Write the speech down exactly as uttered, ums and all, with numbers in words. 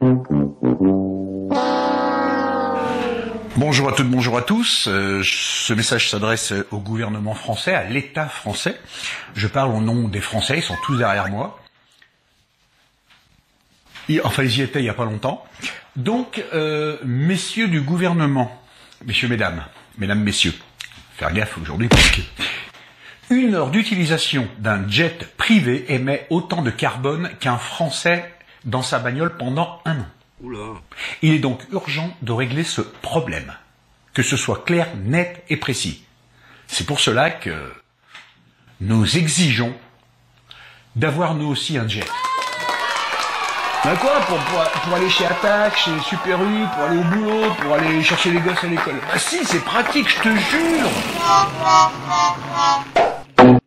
Bonjour à toutes, bonjour à tous. Euh, ce message s'adresse au gouvernement français, à l'État français. Je parle au nom des Français, ils sont tous derrière moi. Ils, enfin, ils y étaient il n'y a pas longtemps. Donc, euh, messieurs du gouvernement, messieurs, mesdames, mesdames, messieurs, faire gaffe aujourd'hui parce que une heure d'utilisation d'un jet privé émet autant de carbone qu'un Français dans sa bagnole pendant un an. Oula. Il est donc urgent de régler ce problème, que ce soit clair, net et précis. C'est pour cela que nous exigeons d'avoir nous aussi un jet. Ben quoi, pour, pour, pour aller chez Attac, chez Super U, pour aller au boulot, pour aller chercher les gosses à l'école. Bah si, c'est pratique, je te jure.